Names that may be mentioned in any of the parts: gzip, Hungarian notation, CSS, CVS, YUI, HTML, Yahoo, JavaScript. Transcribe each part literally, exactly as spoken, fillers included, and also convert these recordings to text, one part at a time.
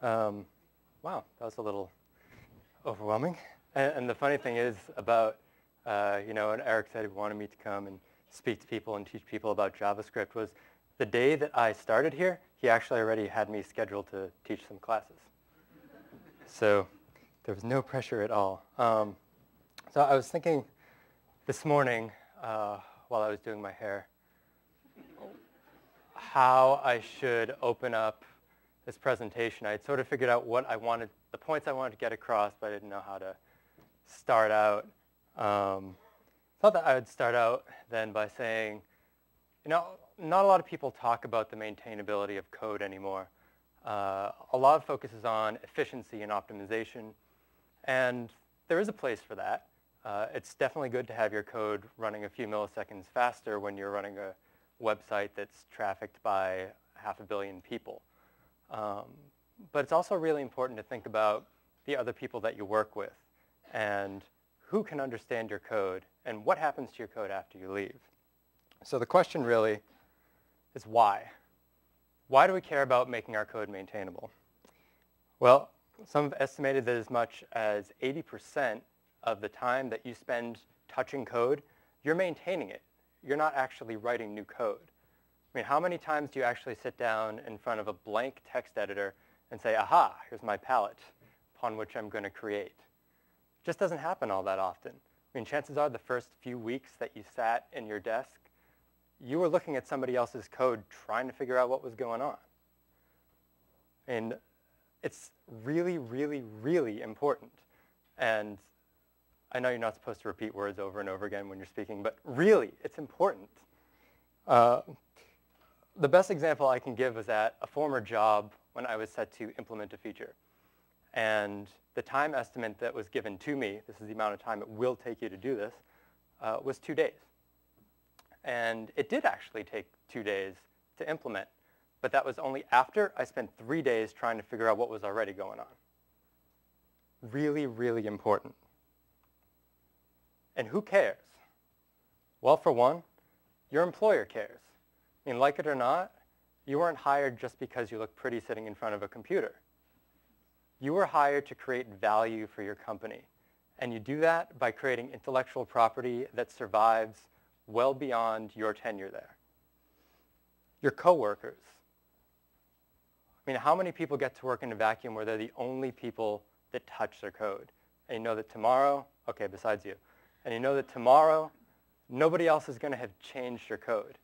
Um, wow, that was a little overwhelming. And, and the funny thing is about, uh, you know, and Eric said he wanted me to come and speak to people and teach people about JavaScript was the day that I started here, he actually already had me scheduled to teach some classes. So there was no pressure at all. Um, so I was thinking this morning uh, while I was doing my hair how I should open up this presentation. I had sort of figured out what I wanted, the points I wanted to get across, but I didn't know how to start out. Um, thought that I would start out then by saying, you know, not a lot of people talk about the maintainability of code anymore. Uh, a lot of focus is on efficiency and optimization, and there is a place for that. Uh, it's definitely good to have your code running a few milliseconds faster when you're running a website that's trafficked by half a billion people. Um, but it's also really important to think about the other people that you work with and who can understand your code and what happens to your code after you leave. So the question really is why? Why do we care about making our code maintainable? Well, some have estimated that as much as eighty percent of the time that you spend touching code, you're maintaining it. You're not actually writing new code. I mean, how many times do you actually sit down in front of a blank text editor and say, aha, here's my palette upon which I'm going to create? It just doesn't happen all that often. I mean, chances are the first few weeks that you sat in your desk, you were looking at somebody else's code trying to figure out what was going on. And it's really, really, really important. And I know you're not supposed to repeat words over and over again when you're speaking, but really, it's important. Uh, The best example I can give was at a former job when I was set to implement a feature. And the time estimate that was given to me, this is the amount of time it will take you to do this, uh, was two days. And it did actually take two days to implement. But that was only after I spent three days trying to figure out what was already going on. Really, really important. And who cares? Well, for one, your employer cares. I mean, like it or not, you weren't hired just because you look pretty sitting in front of a computer. You were hired to create value for your company. And you do that by creating intellectual property that survives well beyond your tenure there. Your coworkers. I mean, how many people get to work in a vacuum where they're the only people that touch their code? And you know that tomorrow, okay, besides you, and you know that tomorrow, nobody else is going to have changed your code.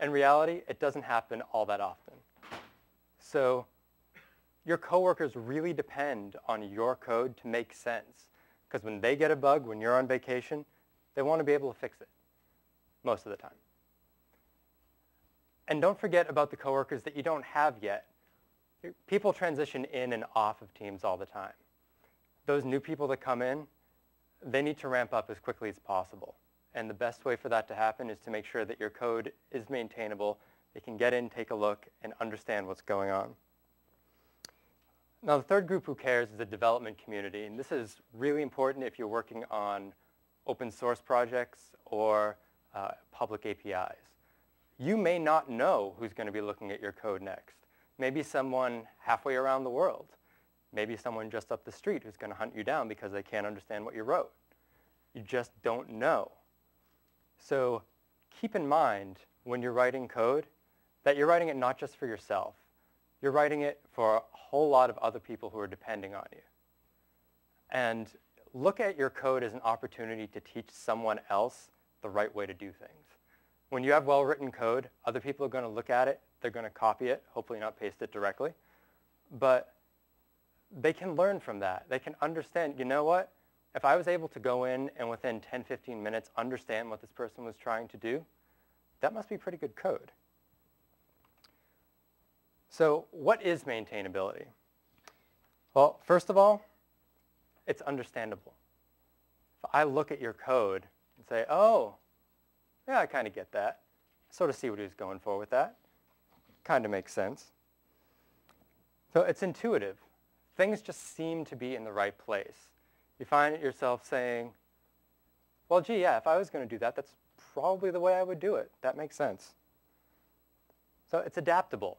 In reality, it doesn't happen all that often. So your coworkers really depend on your code to make sense. Because when they get a bug, when you're on vacation, they want to be able to fix it most of the time. And don't forget about the coworkers that you don't have yet. People transition in and off of teams all the time. Those new people that come in, they need to ramp up as quickly as possible. And the best way for that to happen is to make sure that your code is maintainable. They can get in, take a look, and understand what's going on. Now, the third group who cares is the development community. And this is really important if you're working on open source projects or uh, public A P Is. You may not know who's going to be looking at your code next. Maybe someone halfway around the world. Maybe someone just up the street who's going to hunt you down because they can't understand what you wrote. You just don't know. So keep in mind when you're writing code that you're writing it not just for yourself. You're writing it for a whole lot of other people who are depending on you. And look at your code as an opportunity to teach someone else the right way to do things. When you have well-written code, other people are going to look at it. They're going to copy it, hopefully not paste it directly. But they can learn from that. They can understand, you know what? If I was able to go in and within ten, fifteen minutes understand what this person was trying to do, that must be pretty good code. So what is maintainability? Well, first of all, it's understandable. If I look at your code and say, oh, yeah, I kind of get that. I sort of see what he was going for with that. Kind of makes sense. So it's intuitive. Things just seem to be in the right place. You find yourself saying, well, gee, yeah, if I was going to do that, that's probably the way I would do it. That makes sense. So it's adaptable.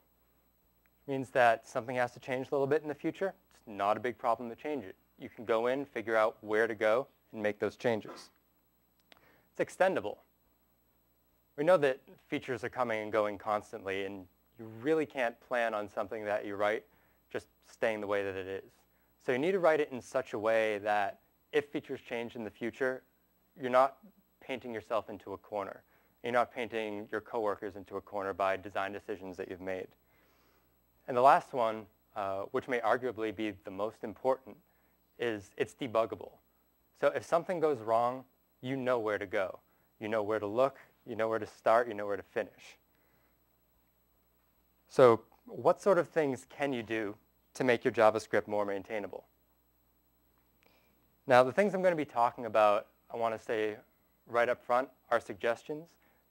means that something has to change a little bit in the future. It's not a big problem to change it. You can go in, figure out where to go, and make those changes. It's extendable. We know that features are coming and going constantly, and you really can't plan on something that you write just staying the way that it is. So you need to write it in such a way that if features change in the future, you're not painting yourself into a corner. You're not painting your coworkers into a corner by design decisions that you've made. And the last one, uh, which may arguably be the most important, is it's debuggable. So if something goes wrong, you know where to go. You know where to look. You know where to start. You know where to finish. So what sort of things can you do to make your JavaScript more maintainable? Now, the things I'm going to be talking about, I want to say right up front, are suggestions.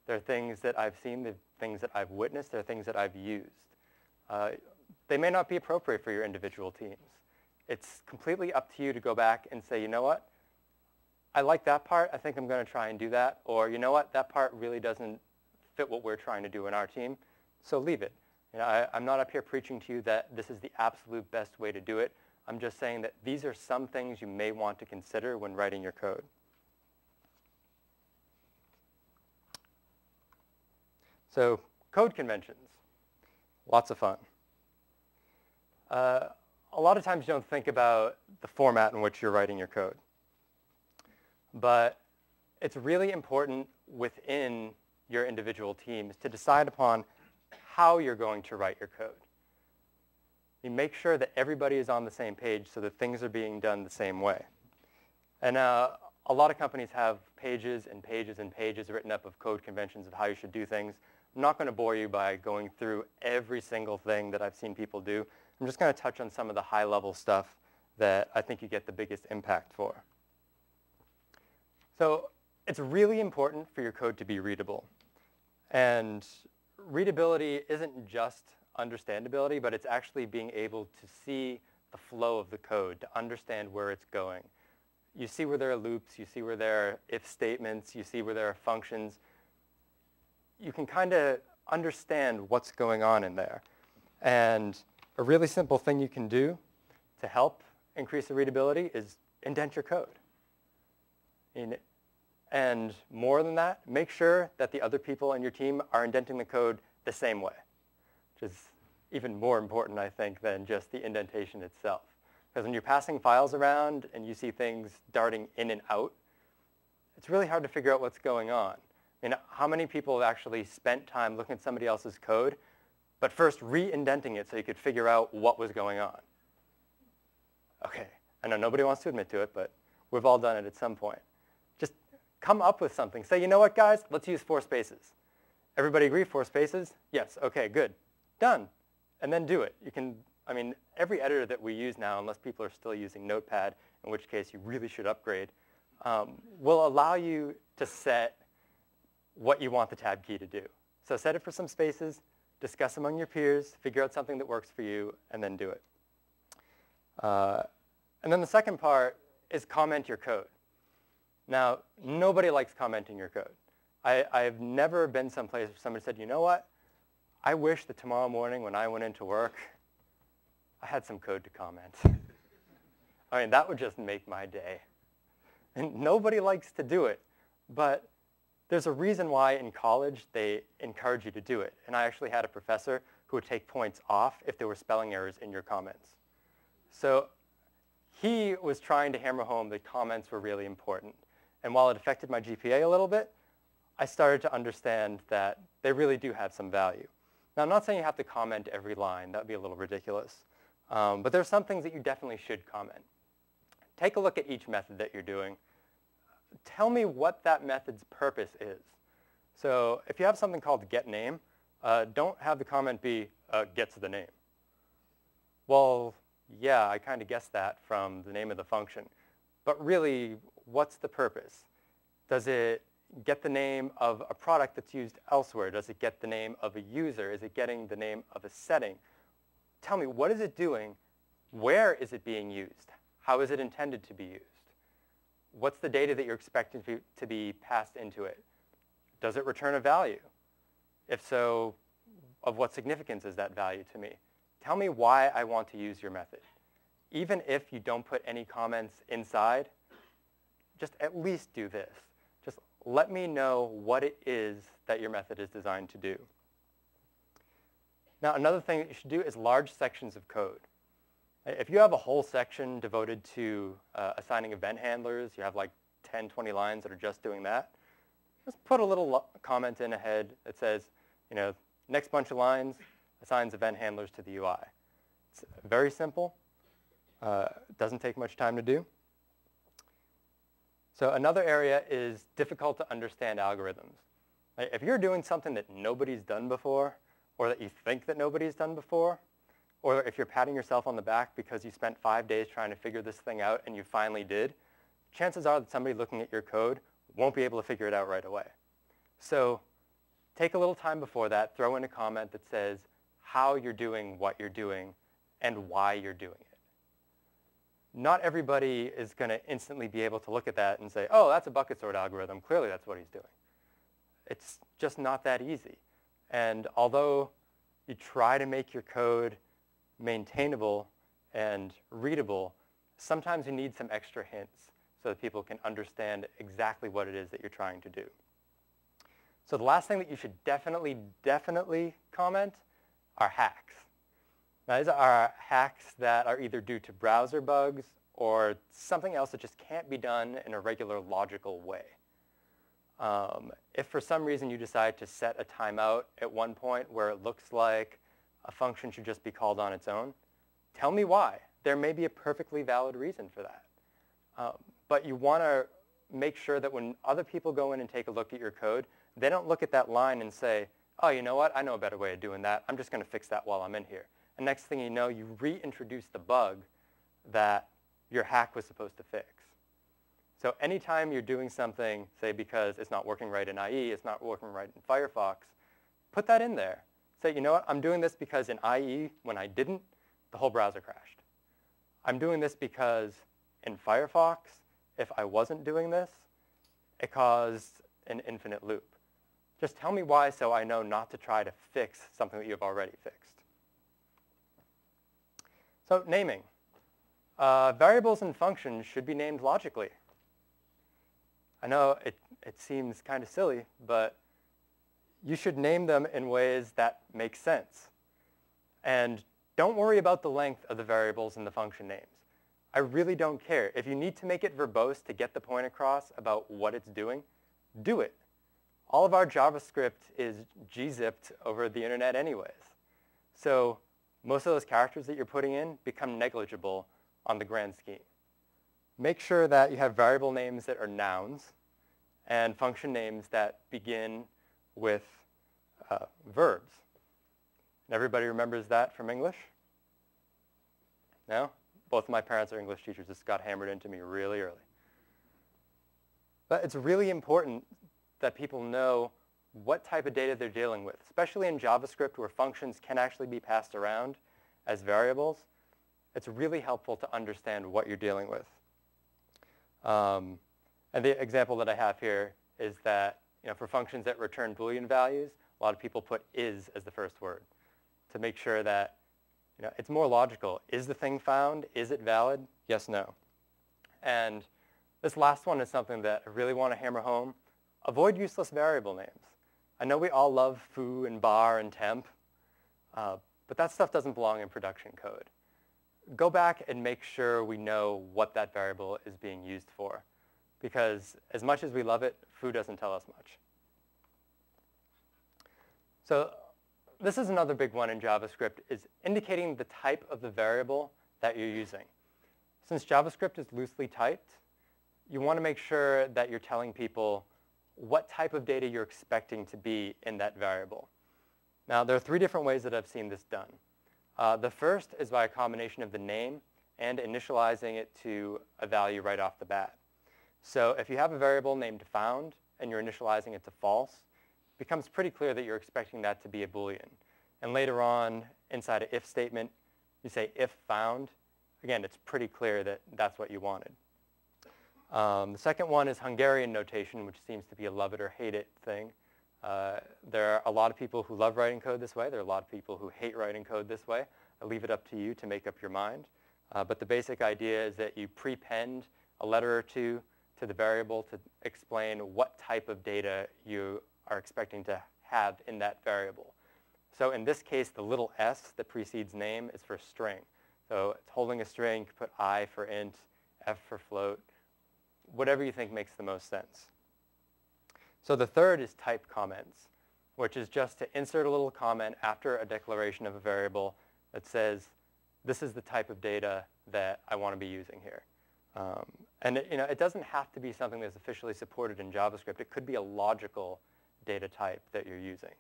They're things that I've seen. They're things that I've witnessed. They're things that I've used. Uh, they may not be appropriate for your individual teams. It's completely up to you to go back and say, you know what? I like that part. I think I'm going to try and do that. Or, you know what? That part really doesn't fit what we're trying to do in our team, so leave it. You know, I, I'm not up here preaching to you that this is the absolute best way to do it. I'm just saying that these are some things you may want to consider when writing your code. So, code conventions. Lots of fun. Uh, a lot of times you don't think about the format in which you're writing your code. But it's really important within your individual teams to decide upon how you're going to write your code. You make sure that everybody is on the same page so that things are being done the same way. And uh, a lot of companies have pages and pages and pages written up of code conventions of how you should do things. I'm not going to bore you by going through every single thing that I've seen people do. I'm just going to touch on some of the high-level stuff that I think you get the biggest impact for. So it's really important for your code to be readable. And readability isn't just understandability, but it's actually being able to see the flow of the code, to understand where it's going. You see where there are loops. You see where there are if statements. You see where there are functions. You can kind of understand what's going on in there. And a really simple thing you can do to help increase the readability is indent your code. In, and more than that, make sure that the other people on your team are indenting the code the same way, which is even more important, I think, than just the indentation itself. Because when you're passing files around and you see things darting in and out, it's really hard to figure out what's going on. I mean, how many people have actually spent time looking at somebody else's code, but first re-indenting it so you could figure out what was going on? OK, I know nobody wants to admit to it, but we've all done it at some point. Come up with something. Say, you know what, guys? Let's use four spaces. Everybody agree? Four spaces? Yes. OK, good. Done. And then do it. You can, I mean, every editor that we use now, unless people are still using Notepad, in which case you really should upgrade, um, will allow you to set what you want the tab key to do. So set it for some spaces, discuss among your peers, figure out something that works for you, and then do it. Uh, and then the second part is comment your code. Now, nobody likes commenting your code. I, I've never been someplace where somebody said, you know what? I wish that tomorrow morning when I went into work, I had some code to comment. I mean, that would just make my day. And nobody likes to do it. But there's a reason why in college they encourage you to do it. And I actually had a professor who would take points off if there were spelling errors in your comments. So he was trying to hammer home that comments were really important. And while it affected my G P A a little bit, I started to understand that they really do have some value. Now, I'm not saying you have to comment every line. That would be a little ridiculous. Um, but there are some things that you definitely should comment. Take a look at each method that you're doing. Tell me what that method's purpose is. So if you have something called getName, uh, don't have the comment be uh, gets the name. Well, yeah, I kind of guessed that from the name of the function. But really, what's the purpose? Does it get the name of a product that's used elsewhere? Does it get the name of a user? Is it getting the name of a setting? Tell me, what is it doing? Where is it being used? How is it intended to be used? What's the data that you're expecting to be passed into it? Does it return a value? If so, of what significance is that value to me? tell me why I want to use your method. Even if you don't put any comments inside, just at least do this. Just let me know what it is that your method is designed to do. Now, another thing that you should do is large sections of code. If you have a whole section devoted to uh, assigning event handlers, you have like ten, twenty lines that are just doing that, just put a little comment in ahead that says, you know, next bunch of lines assigns event handlers to the U I. It's very simple. Uh, doesn't take much time to do. So another area is difficult to understand algorithms. If you're doing something that nobody's done before, or that you think that nobody's done before, or if you're patting yourself on the back because you spent five days trying to figure this thing out and you finally did, chances are that somebody looking at your code won't be able to figure it out right away. So take a little time before that, throw in a comment that says how you're doing what you're doing and why you're doing it. Not everybody is going to instantly be able to look at that and say, oh, that's a bucket sort algorithm. Clearly, that's what he's doing. It's just not that easy. And although you try to make your code maintainable and readable, sometimes you need some extra hints so that people can understand exactly what it is that you're trying to do. So the last thing that you should definitely, definitely comment are hacks. Now, these are hacks that are either due to browser bugs or something else that just can't be done in a regular logical way. Um, if for some reason you decide to set a timeout at one point where it looks like a function should just be called on its own, tell me why. There may be a perfectly valid reason for that. Um, but you want to make sure that when other people go in and take a look at your code, they don't look at that line and say, oh, you know what? I know a better way of doing that. I'm just going to fix that while I'm in here. And next thing you know, you reintroduce the bug that your hack was supposed to fix. So anytime you're doing something, say because it's not working right in I E, it's not working right in Firefox, put that in there. Say, you know what? I'm doing this because in I E, when I didn't, the whole browser crashed. I'm doing this because in Firefox, if I wasn't doing this, it caused an infinite loop. Just tell me why so I know not to try to fix something that you've already fixed. So naming. Uh, variables and functions should be named logically. I know it, it seems kind of silly, but you should name them in ways that make sense. And don't worry about the length of the variables and the function names. I really don't care. If you need to make it verbose to get the point across about what it's doing, do it. All of our JavaScript is gzipped over the internet anyways. So most of those characters that you're putting in become negligible on the grand scheme. Make sure that you have variable names that are nouns and function names that begin with uh, verbs. And everybody remembers that from English? No? Both of my parents are English teachers. This got hammered into me really early. But it's really important that people know what type of data they're dealing with, especially in JavaScript where functions can actually be passed around as variables. It's really helpful to understand what you're dealing with. Um, and the example that I have here is that, you know, for functions that return Boolean values, a lot of people put is as the first word to make sure that, you know, it's more logical. Is the thing found? Is it valid? Yes, no. And this last one is something that I really want to hammer home. Avoid useless variable names. I know we all love foo and bar and temp, uh, but that stuff doesn't belong in production code. Go back and make sure we know what that variable is being used for, because as much as we love it, foo doesn't tell us much. So this is another big one in JavaScript, is indicating the type of the variable that you're using. Since JavaScript is loosely typed, you want to make sure that you're telling people what type of data you're expecting to be in that variable. Now, there are three different ways that I've seen this done. Uh, the first is by a combination of the name and initializing it to a value right off the bat. So if you have a variable named found and you're initializing it to false, it becomes pretty clear that you're expecting that to be a Boolean. And later on, inside an if statement, you say if found. Again, it's pretty clear that that's what you wanted. Um, the second one is Hungarian notation, which seems to be a love it or hate it thing. Uh, there are a lot of people who love writing code this way. There are a lot of people who hate writing code this way. I'll leave it up to you to make up your mind. Uh, but the basic idea is that you prepend a letter or two to the variable to explain what type of data you are expecting to have in that variable. So in this case, the little s that precedes name is for string. So it's holding a string. You can put I for int, f for float, whatever you think makes the most sense. So the third is type comments, which is just to insert a little comment after a declaration of a variable that says, this is the type of data that I want to be using here. Um, and it, you know, it doesn't have to be something that's officially supported in JavaScript. It could be a logical data type that you're using.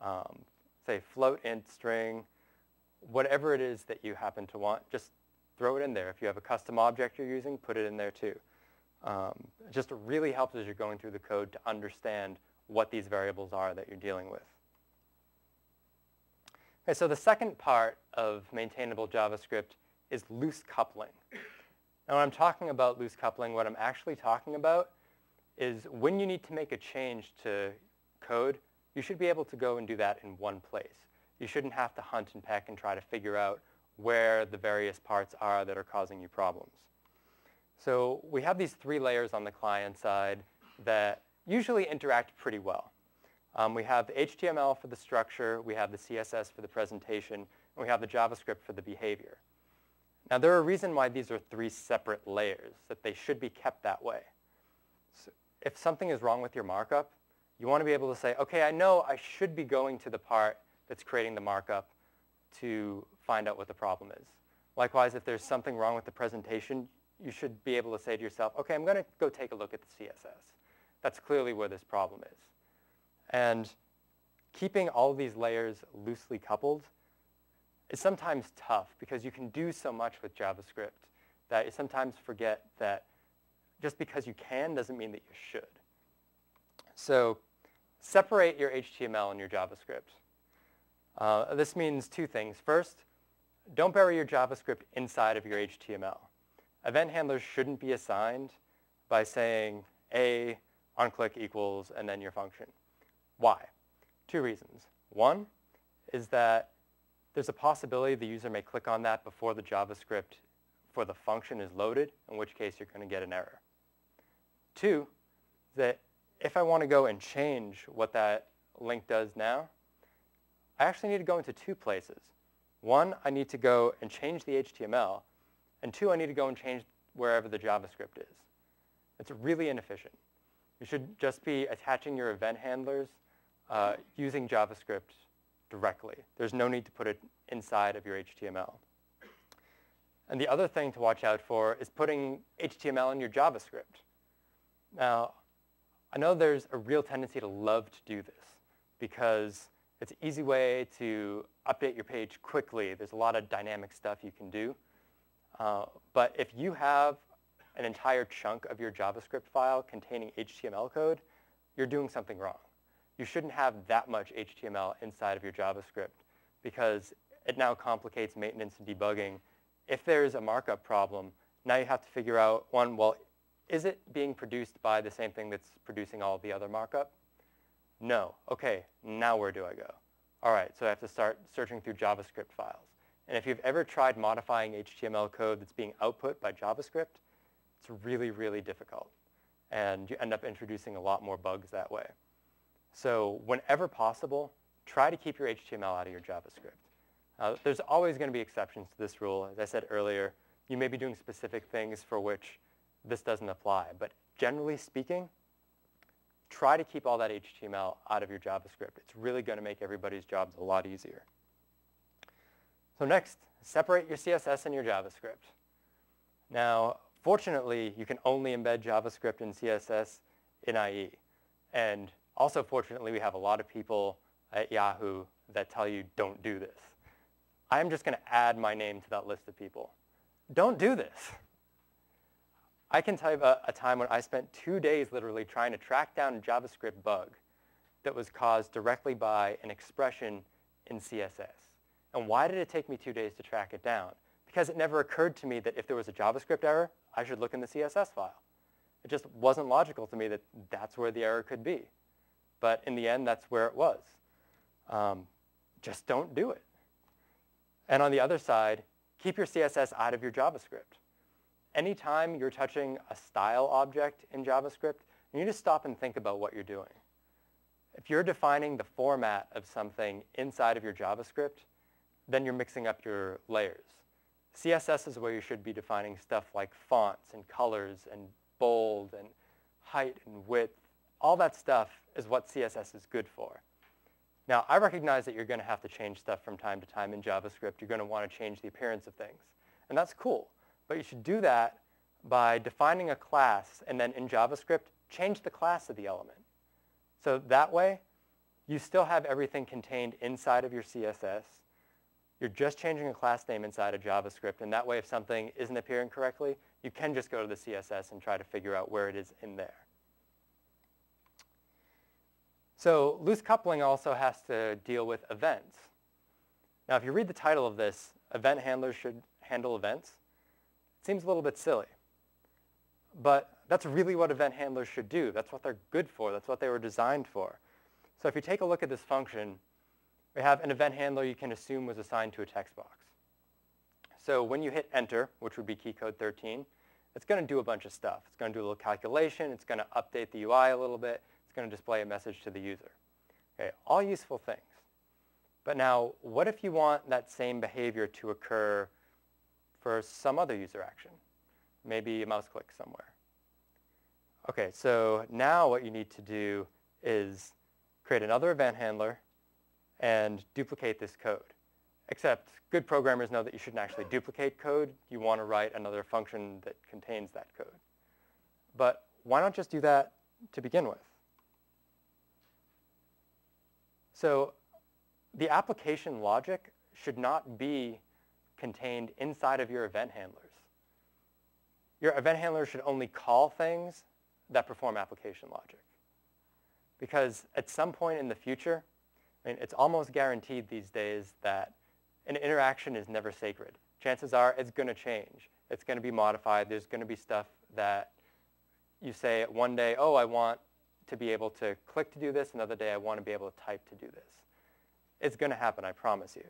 Um, say float, int, string, whatever it is that you happen to want, just throw it in there. If you have a custom object you're using, put it in there too. Um, it just really helps as you're going through the code to understand what these variables are that you're dealing with. Okay, so the second part of maintainable JavaScript is loose coupling. Now when I'm talking about loose coupling, what I'm actually talking about is when you need to make a change to code, you should be able to go and do that in one place. You shouldn't have to hunt and peck and try to figure out where the various parts are that are causing you problems. So we have these three layers on the client side that usually interact pretty well. Um, we have the H T M L for the structure, we have the C S S for the presentation, and we have the JavaScript for the behavior. Now there are reasons why these are three separate layers, that they should be kept that way. So if something is wrong with your markup, you want to be able to say, okay, I know I should be going to the part that's creating the markup to find out what the problem is. Likewise, if there's something wrong with the presentation, you should be able to say to yourself, okay, I'm going to go take a look at the C S S. That's clearly where this problem is. And keeping all of these layers loosely coupled is sometimes tough because you can do so much with JavaScript that you sometimes forget that just because you can doesn't mean that you should. So separate your H T M L and your JavaScript. Uh, this means two things. First, don't bury your JavaScript inside of your H T M L. Event handlers shouldn't be assigned by saying a onClick equals and then your function. Why? Two reasons. One is that there's a possibility the user may click on that before the JavaScript for the function is loaded, in which case you're going to get an error. Two, that if I want to go and change what that link does now, I actually need to go into two places. One, I need to go and change the H T M L, and two, I need to go and change wherever the JavaScript is. It's really inefficient. You should just be attaching your event handlers uh, using JavaScript directly. There's no need to put it inside of your H T M L. And the other thing to watch out for is putting H T M L in your JavaScript. Now, I know there's a real tendency to love to do this because it's an easy way to update your page quickly. There's a lot of dynamic stuff you can do. Uh, but if you have an entire chunk of your JavaScript file containing H T M L code, you're doing something wrong. You shouldn't have that much H T M L inside of your JavaScript because it now complicates maintenance and debugging. If there is a markup problem, now you have to figure out, one, well, is it being produced by the same thing that's producing all the other markup? No. Okay, now where do I go? All right, so I have to start searching through JavaScript files. And if you've ever tried modifying H T M L code that's being output by JavaScript, it's really, really difficult. And you end up introducing a lot more bugs that way. So whenever possible, try to keep your H T M L out of your JavaScript. Uh, there's always going to be exceptions to this rule. As I said earlier, you may be doing specific things for which this doesn't apply. But generally speaking, try to keep all that H T M L out of your JavaScript. It's really going to make everybody's jobs a lot easier. So next, separate your C S S and your JavaScript. Now, fortunately, you can only embed JavaScript and C S S in I E. And also, fortunately, we have a lot of people at Yahoo that tell you, don't do this. I'm just going to add my name to that list of people. Don't do this. I can tell you about a time when I spent two days literally trying to track down a JavaScript bug that was caused directly by an expression in C S S. And why did it take me two days to track it down? Because it never occurred to me that if there was a JavaScript error, I should look in the C S S file. It just wasn't logical to me that that's where the error could be. But in the end, that's where it was. Um, just don't do it. And on the other side, keep your C S S out of your JavaScript. Anytime you're touching a style object in JavaScript, you need to stop and think about what you're doing. If you're defining the format of something inside of your JavaScript, then you're mixing up your layers. C S S is where you should be defining stuff like fonts and colors and bold and height and width. All that stuff is what C S S is good for. Now, I recognize that you're going to have to change stuff from time to time in JavaScript. You're going to want to change the appearance of things. And that's cool. But you should do that by defining a class and then in JavaScript, change the class of the element. So that way, you still have everything contained inside of your C S S. You're just changing a class name inside of JavaScript. And that way, if something isn't appearing correctly, you can just go to the C S S and try to figure out where it is in there. So loose coupling also has to deal with events. Now, if you read the title of this, event handlers should handle events, it seems a little bit silly. But that's really what event handlers should do. That's what they're good for. That's what they were designed for. So if you take a look at this function, we have an event handler you can assume was assigned to a text box. So when you hit enter, which would be key code thirteen, it's going to do a bunch of stuff. It's going to do a little calculation. It's going to update the U I a little bit. It's going to display a message to the user. Okay, all useful things. But now, what if you want that same behavior to occur for some other user action? Maybe a mouse click somewhere. Okay, so now what you need to do is create another event handler and duplicate this code. Except good programmers know that you shouldn't actually duplicate code. You want to write another function that contains that code. But why not just do that to begin with? So the application logic should not be contained inside of your event handlers. Your event handlers should only call things that perform application logic. Because at some point in the future, I mean, it's almost guaranteed these days that an interaction is never sacred. Chances are it's going to change. It's going to be modified. There's going to be stuff that you say one day, oh, I want to be able to click to do this. Another day, I want to be able to type to do this. It's going to happen, I promise you.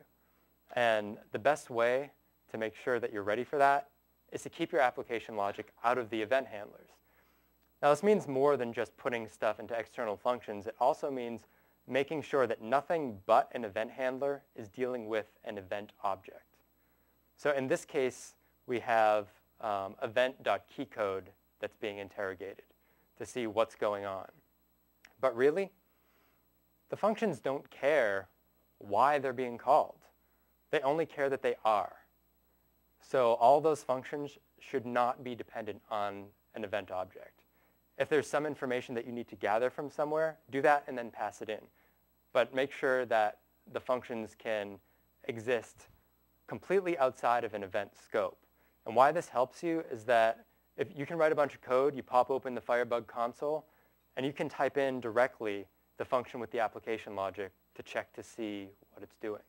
And the best way to make sure that you're ready for that is to keep your application logic out of the event handlers. Now, this means more than just putting stuff into external functions. It also means making sure that nothing but an event handler is dealing with an event object. So in this case, we have um, event.keycode that's being interrogated to see what's going on. But really, the functions don't care why they're being called. They only care that they are. So all those functions should not be dependent on an event object. If there's some information that you need to gather from somewhere, do that and then pass it in. But make sure that the functions can exist completely outside of an event scope. And why this helps you is that if you can write a bunch of code, you pop open the Firebug console, and you can type in directly the function with the application logic to check to see what it's doing.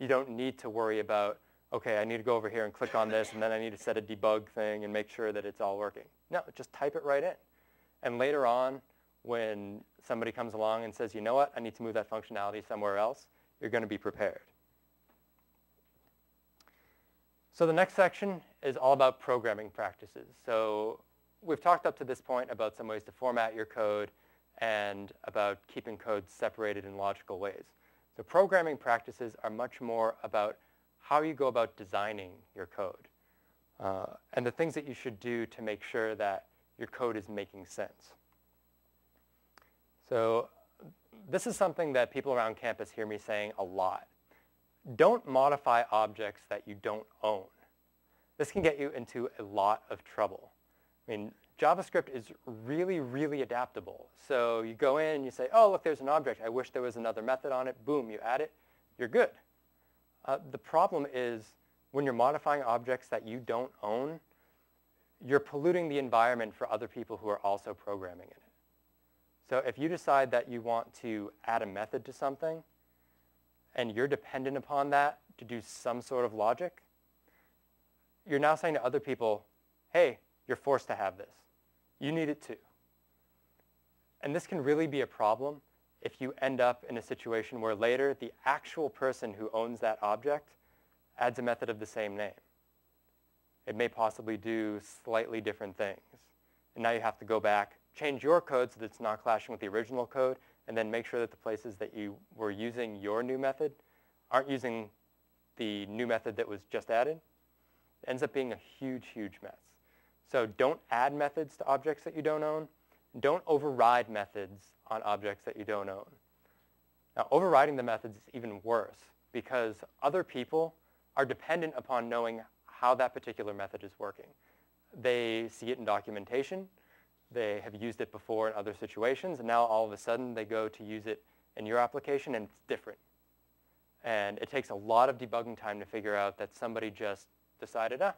You don't need to worry about, OK, I need to go over here and click on this, and then I need to set a debug thing and make sure that it's all working. No, just type it right in. And later on, when somebody comes along and says, you know what, I need to move that functionality somewhere else, you're going to be prepared. So the next section is all about programming practices. So we've talked up to this point about some ways to format your code and about keeping code separated in logical ways. So programming practices are much more about how you go about designing your code uh, and the things that you should do to make sure that your code is making sense. So this is something that people around campus hear me saying a lot. Don't modify objects that you don't own. This can get you into a lot of trouble. I mean, JavaScript is really, really adaptable. So you go in and you say, oh, look, there's an object. I wish there was another method on it. Boom, you add it. You're good. Uh, the problem is when you're modifying objects that you don't own, you're polluting the environment for other people who are also programming in it. So if you decide that you want to add a method to something, and you're dependent upon that to do some sort of logic, you're now saying to other people, hey, you're forced to have this. You need it too. And this can really be a problem if you end up in a situation where later the actual person who owns that object adds a method of the same name. It may possibly do slightly different things. And now you have to go back, change your code so that it's not clashing with the original code, and then make sure that the places that you were using your new method aren't using the new method that was just added. It ends up being a huge, huge mess. So don't add methods to objects that you don't own. Don't override methods on objects that you don't own. Now, overriding the methods is even worse because other people are dependent upon knowing how that particular method is working. They see it in documentation. They have used it before in other situations, and now all of a sudden they go to use it in your application, and it's different. And it takes a lot of debugging time to figure out that somebody just decided, ah,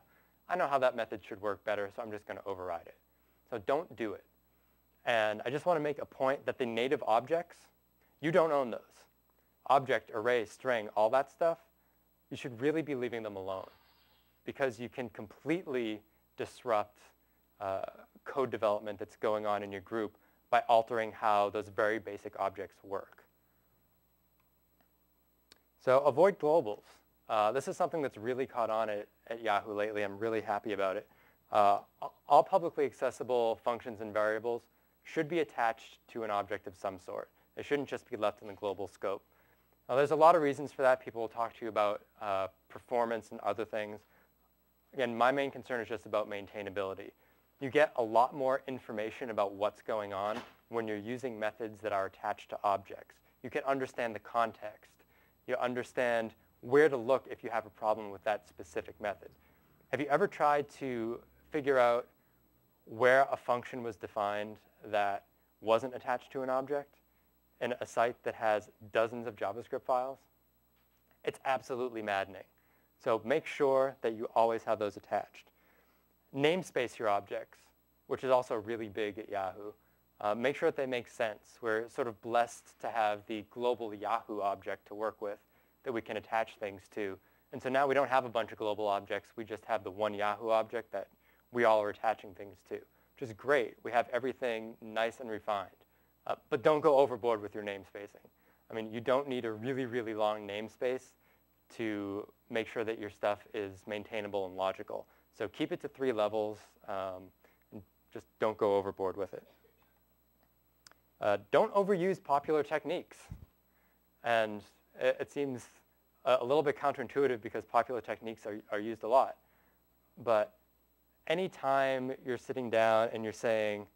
I know how that method should work better, so I'm just going to override it. So don't do it. And I just want to make a point that the native objects, you don't own those. Object, array, string, all that stuff, you should really be leaving them alone because you can completely disrupt uh, code development that's going on in your group by altering how those very basic objects work. So avoid globals. Uh, this is something that's really caught on at, at Yahoo lately. I'm really happy about it. Uh, all publicly accessible functions and variables should be attached to an object of some sort. They shouldn't just be left in the global scope. Now, there's a lot of reasons for that. People will talk to you about uh, performance and other things. Again, my main concern is just about maintainability. You get a lot more information about what's going on when you're using methods that are attached to objects. You can understand the context. You understand where to look if you have a problem with that specific method. Have you ever tried to figure out where a function was defined that wasn't attached to an object in a site that has dozens of JavaScript files? It's absolutely maddening. So make sure that you always have those attached. Namespace your objects, which is also really big at Yahoo. Uh, make sure that they make sense. We're sort of blessed to have the global Yahoo object to work with that we can attach things to. And so now we don't have a bunch of global objects. We just have the one Yahoo object that we all are attaching things to, which is great. We have everything nice and refined. Uh, but don't go overboard with your namespacing. I mean, you don't need a really, really long namespace to make sure that your stuff is maintainable and logical. So keep it to three levels. Um, and just don't go overboard with it. Uh, don't overuse popular techniques. And it, it seems a, a little bit counterintuitive because popular techniques are, are used a lot. But any time you're sitting down and you're saying,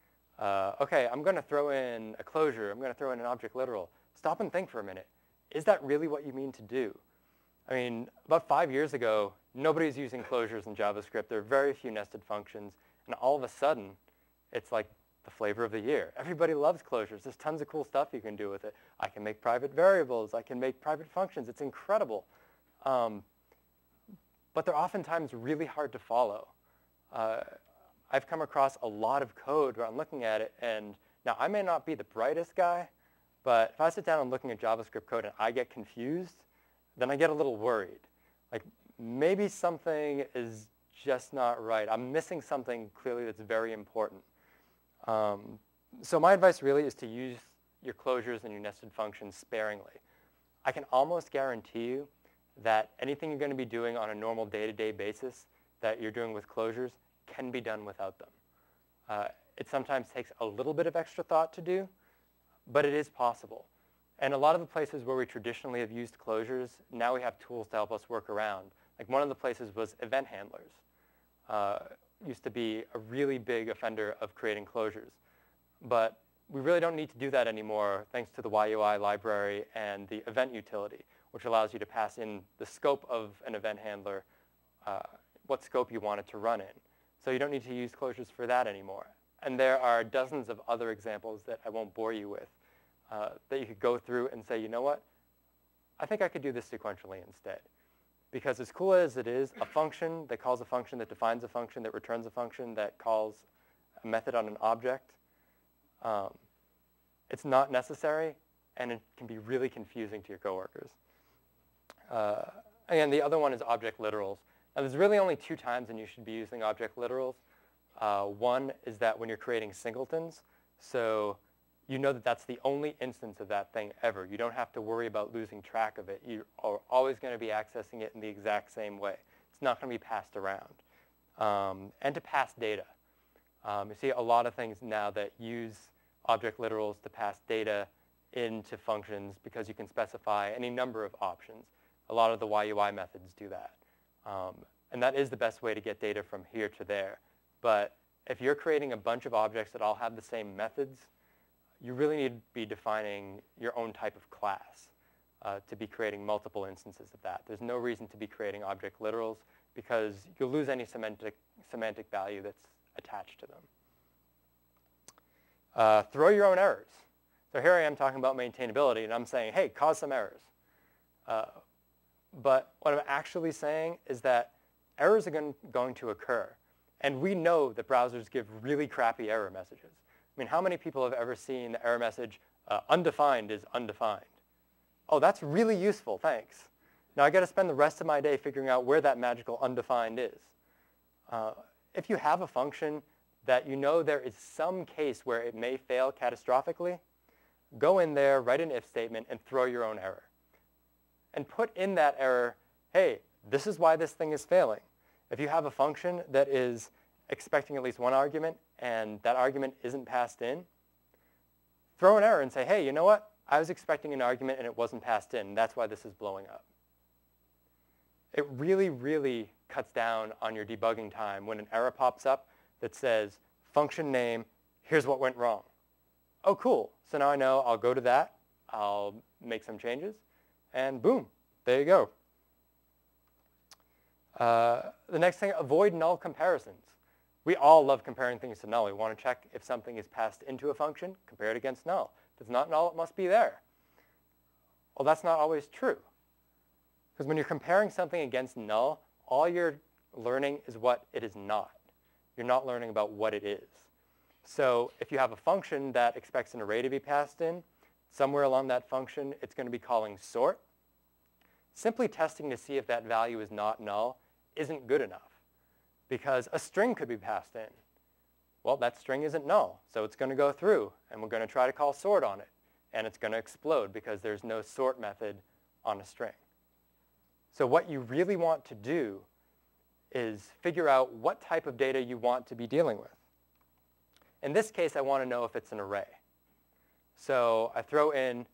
uh, OK, I'm going to throw in a closure. I'm going to throw in an object literal. Stop and think for a minute. Is that really what you mean to do? I mean, about five years ago, nobody's using closures in JavaScript. There are very few nested functions. And all of a sudden, it's like the flavor of the year. Everybody loves closures. There's tons of cool stuff you can do with it. I can make private variables. I can make private functions. It's incredible. Um, but they're oftentimes really hard to follow. Uh, I've come across a lot of code where I'm looking at it. And now, I may not be the brightest guy, but if I sit down and looking at JavaScript code and I get confused, then I get a little worried. Like, maybe something is just not right. I'm missing something clearly that's very important. Um, so my advice really is to use your closures and your nested functions sparingly. I can almost guarantee you that anything you're going to be doing on a normal day-to-day basis that you're doing with closures can be done without them. Uh, it sometimes takes a little bit of extra thought to do, but it is possible. And a lot of the places where we traditionally have used closures, now we have tools to help us work around. Like one of the places was event handlers. Uh, used to be a really big offender of creating closures. But we really don't need to do that anymore thanks to the Y U I library and the event utility, which allows you to pass in the scope of an event handler, uh, what scope you want it to run in. So you don't need to use closures for that anymore. And there are dozens of other examples that I won't bore you with. Uh, that you could go through and say, you know what? I think I could do this sequentially instead. Because as cool as it is, a function that calls a function, that defines a function, that returns a function, that calls a method on an object, um, it's not necessary, and it can be really confusing to your coworkers. Uh, and the other one is object literals. Now, there's really only two times when you should be using object literals. Uh, one is that when you're creating singletons. So you know that that's the only instance of that thing ever. You don't have to worry about losing track of it. You are always going to be accessing it in the exact same way. It's not going to be passed around. Um, and to pass data. Um, you see a lot of things now that use object literals to pass data into functions because you can specify any number of options. A lot of the Y U I methods do that. Um, and that is the best way to get data from here to there. But if you're creating a bunch of objects that all have the same methods, you really need to be defining your own type of class uh, to be creating multiple instances of that. There's no reason to be creating object literals because you'll lose any semantic, semantic value that's attached to them. Uh, throw your own errors. So here I am talking about maintainability, and I'm saying, hey, cause some errors. Uh, but what I'm actually saying is that errors are going, going to occur. And we know that browsers give really crappy error messages. I mean, how many people have ever seen the error message, uh, undefined is undefined? Oh, that's really useful, thanks. Now I got to spend the rest of my day figuring out where that magical undefined is. Uh, if you have a function that you know there is some case where it may fail catastrophically, go in there, write an if statement, and throw your own error. And put in that error, hey, this is why this thing is failing. If you have a function that is expecting at least one argument and that argument isn't passed in, throw an error and say, hey, you know what? I was expecting an argument and it wasn't passed in. That's why this is blowing up. It really, really cuts down on your debugging time when an error pops up that says, function name, here's what went wrong. Oh, cool. So now I know I'll go to that, I'll make some changes, and boom, there you go. Uh, the next thing, avoid null comparisons. We all love comparing things to null. We want to check if something is passed into a function, compare it against null. If it's not null, it must be there. Well, that's not always true. Because when you're comparing something against null, all you're learning is what it is not. You're not learning about what it is. So if you have a function that expects an array to be passed in, somewhere along that function, it's going to be calling sort. Simply testing to see if that value is not null isn't good enough because a string could be passed in. Well, that string isn't null, so it's going to go through, and we're going to try to call sort on it, and it's going to explode because there's no sort method on a string. So what you really want to do is figure out what type of data you want to be dealing with. In this case, I want to know if it's an array. So I throw in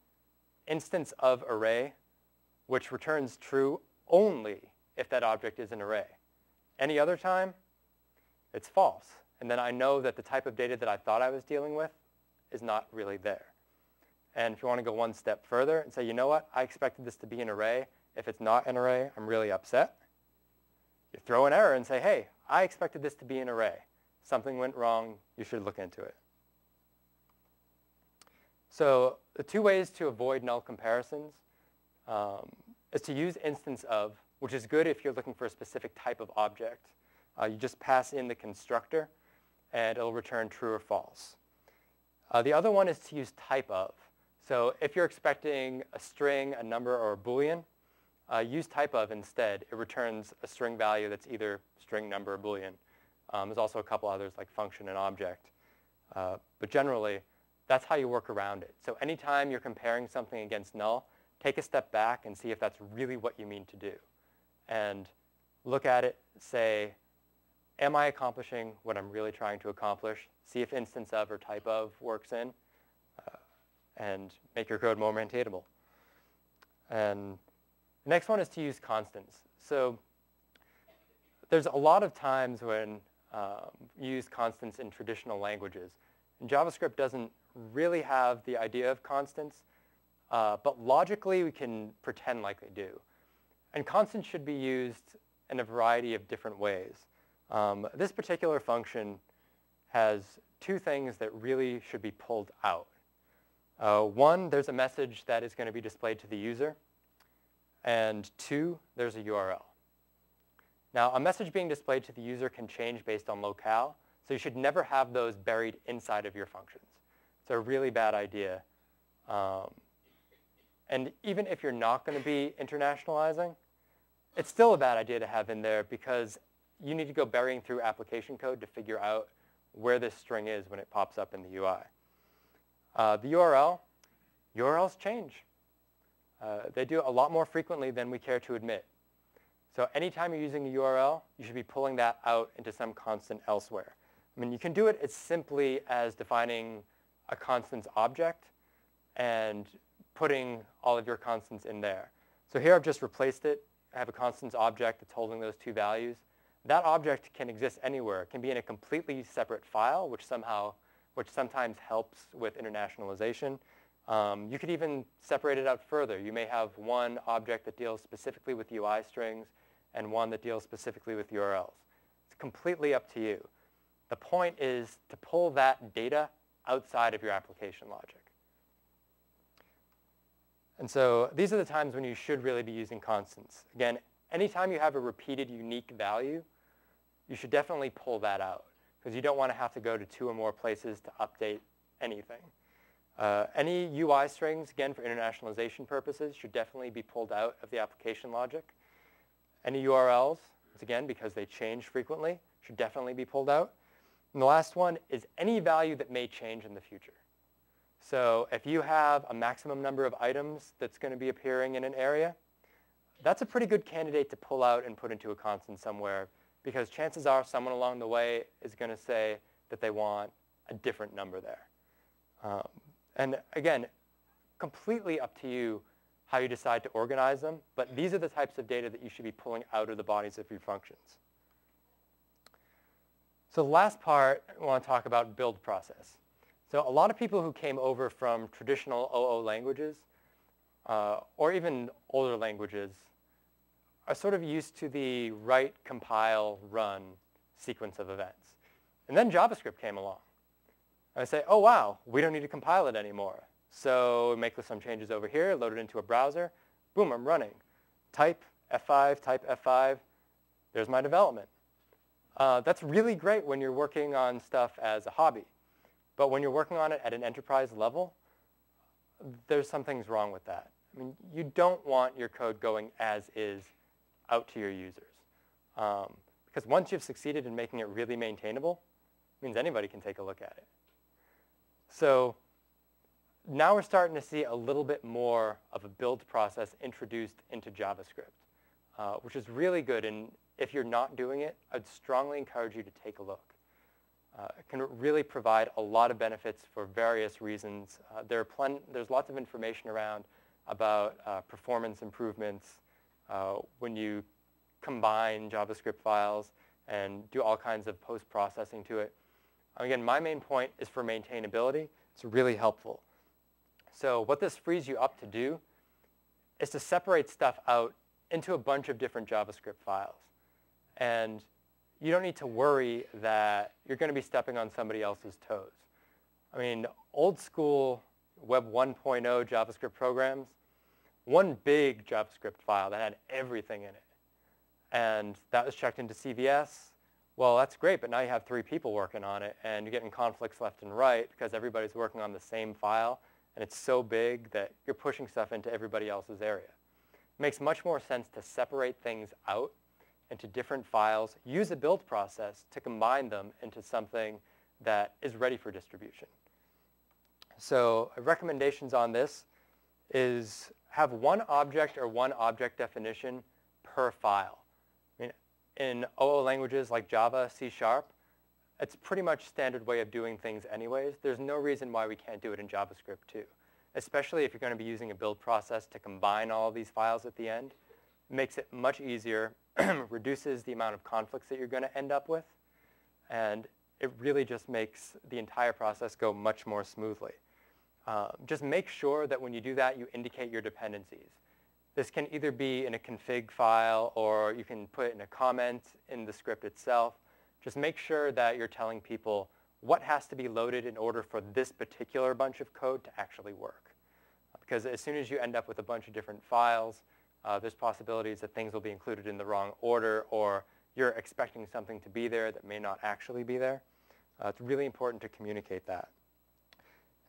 instance of array, which returns true only if that object is an array. Any other time, it's false. And then I know that the type of data that I thought I was dealing with is not really there. And if you want to go one step further and say, you know what, I expected this to be an array. If it's not an array, I'm really upset. You throw an error and say, hey, I expected this to be an array. Something went wrong. You should look into it. So the two ways to avoid null comparisons Um, is to use instance of, which is good if you're looking for a specific type of object. Uh, you just pass in the constructor, and it'll return true or false. Uh, the other one is to use type of. So if you're expecting a string, a number, or a Boolean, uh, use type of instead. It returns a string value that's either string, number, or Boolean. Um, there's also a couple others like function and object. Uh, but generally, that's how you work around it. So anytime you're comparing something against null, take a step back and see if that's really what you mean to do. And look at it, say, am I accomplishing what I'm really trying to accomplish? See if instance of or type of works in, uh, and make your code more maintainable. And the next one is to use constants. So there's a lot of times when um, you use constants in traditional languages. And JavaScript doesn't really have the idea of constants. Uh, but logically, we can pretend like they do. And constants should be used in a variety of different ways. Um, this particular function has two things that really should be pulled out. Uh, one, there's a message that is going to be displayed to the user. And two, there's a U R L. Now, a message being displayed to the user can change based on locale. So you should never have those buried inside of your functions. It's a really bad idea. Um, And even if you're not going to be internationalizing, it's still a bad idea to have in there because you need to go burying through application code to figure out where this string is when it pops up in the U I. Uh, the U R L, U R Ls change. Uh, they do a lot more frequently than we care to admit. So anytime you're using a U R L, you should be pulling that out into some constant elsewhere. I mean, you can do it as simply as defining a constants object and putting all of your constants in there. So here I've just replaced it. I have a constants object that's holding those two values. That object can exist anywhere. It can be in a completely separate file, which somehow, which sometimes helps with internationalization. Um, you could even separate it out further. You may have one object that deals specifically with U I strings and one that deals specifically with U R Ls. It's completely up to you. The point is to pull that data outside of your application logic. And so these are the times when you should really be using constants. Again, anytime you have a repeated unique value, you should definitely pull that out, because you don't want to have to go to two or more places to update anything. Uh, any U I strings, again, for internationalization purposes, should definitely be pulled out of the application logic. Any U R Ls, again, because they change frequently, should definitely be pulled out. And the last one is any value that may change in the future. So if you have a maximum number of items that's going to be appearing in an area, that's a pretty good candidate to pull out and put into a constant somewhere, because chances are someone along the way is going to say that they want a different number there. Um, And again, completely up to you how you decide to organize them, but these are the types of data that you should be pulling out of the bodies of your functions. So the last part, I want to talk about build process. So a lot of people who came over from traditional O O languages, uh, or even older languages, are sort of used to the write, compile, run sequence of events. And then JavaScript came along. I say, oh, wow, we don't need to compile it anymore. So make some changes over here, load it into a browser. Boom, I'm running. Type F five, type F five. There's my development. Uh, that's really great when you're working on stuff as a hobby. But when you're working on it at an enterprise level, there's some things wrong with that. I mean, you don't want your code going as is out to your users. Um, because once you've succeeded in making it really maintainable, it means anybody can take a look at it. So now we're starting to see a little bit more of a build process introduced into JavaScript, uh, which is really good. And if you're not doing it, I'd strongly encourage you to take a look. Uh, it can really provide a lot of benefits for various reasons. Uh, there are plen there's lots of information around about uh, performance improvements uh, when you combine JavaScript files and do all kinds of post-processing to it. Again, my main point is for maintainability. It's really helpful. So what this frees you up to do is to separate stuff out into a bunch of different JavaScript files. And you don't need to worry that you're going to be stepping on somebody else's toes. I mean, old school Web one point oh JavaScript programs, one big JavaScript file that had everything in it. And that was checked into C V S. Well, that's great, but now you have three people working on it, and you're getting conflicts left and right because everybody's working on the same file, and it's so big that you're pushing stuff into everybody else's area. It makes much more sense to separate things out into different files, use a build process to combine them into something that is ready for distribution. So recommendations on this is have one object or one object definition per file. In O O languages like Java, C sharp, it's pretty much standard way of doing things anyways. There's no reason why we can't do it in JavaScript too, especially if you're going to be using a build process to combine all of these files at the end. It makes it much easier, reduces the amount of conflicts that you're going to end up with, and it really just makes the entire process go much more smoothly. Uh, just make sure that when you do that, you indicate your dependencies. This can either be in a config file, or you can put it in a comment in the script itself. Just make sure that you're telling people what has to be loaded in order for this particular bunch of code to actually work. Because as soon as you end up with a bunch of different files, uh, there's possibilities that things will be included in the wrong order, or you're expecting something to be there that may not actually be there. Uh, it's really important to communicate that.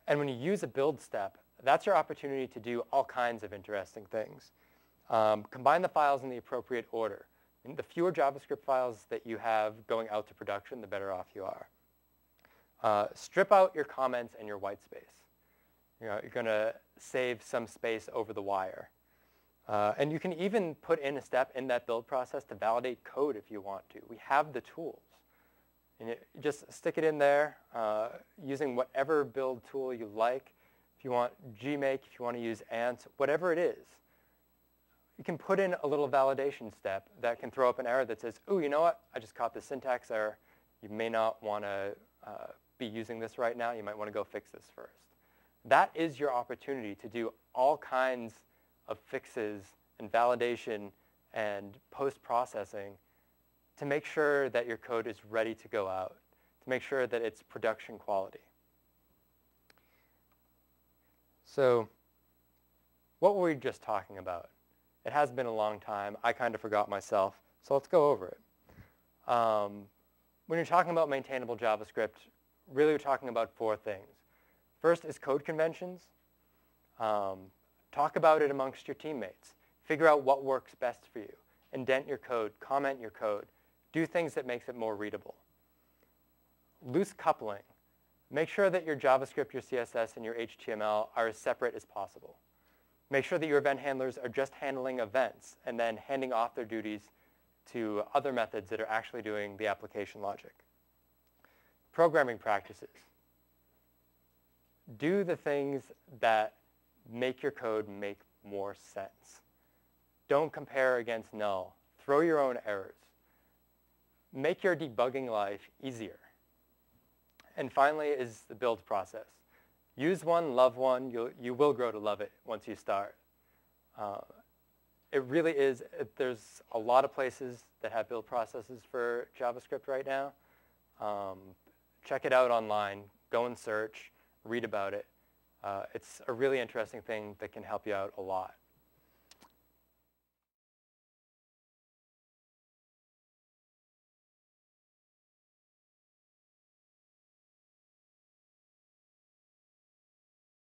And when you use a build step, that's your opportunity to do all kinds of interesting things. Um, combine the files in the appropriate order. And the fewer JavaScript files that you have going out to production, the better off you are. Uh, strip out your comments and your white space. you know, you're going to save some space over the wire. Uh, and you can even put in a step in that build process to validate code if you want to. We have the tools. And it, just stick it in there uh, using whatever build tool you like. If you want Gmake, if you want to use Ants, whatever it is, you can put in a little validation step that can throw up an error that says, oh, you know what? I just caught this syntax error. You may not want to uh, be using this right now. You might want to go fix this first. That is your opportunity to do all kinds of fixes and validation and post-processing to make sure that your code is ready to go out, to make sure that it's production quality. So what were we just talking about? It has been a long time. I kind of forgot myself, so let's go over it. Um, when you're talking about maintainable JavaScript, really we're talking about four things. First is code conventions. Um, talk about it amongst your teammates. Figure out what works best for you. Indent your code, comment your code. Do things that makes it more readable. Loose coupling. Make sure that your JavaScript, your C S S, and your H T M L are as separate as possible. Make sure that your event handlers are just handling events and then handing off their duties to other methods that are actually doing the application logic. Programming practices. Do the things that make your code make more sense. Don't compare against null. Throw your own errors. Make your debugging life easier. And finally is the build process. Use one, love one. You'll, you will grow to love it once you start. Uh, it really is, it, there's a lot of places that have build processes for JavaScript right now. Um, check it out online. Go and search. Read about it. Uh, it's a really interesting thing that can help you out a lot.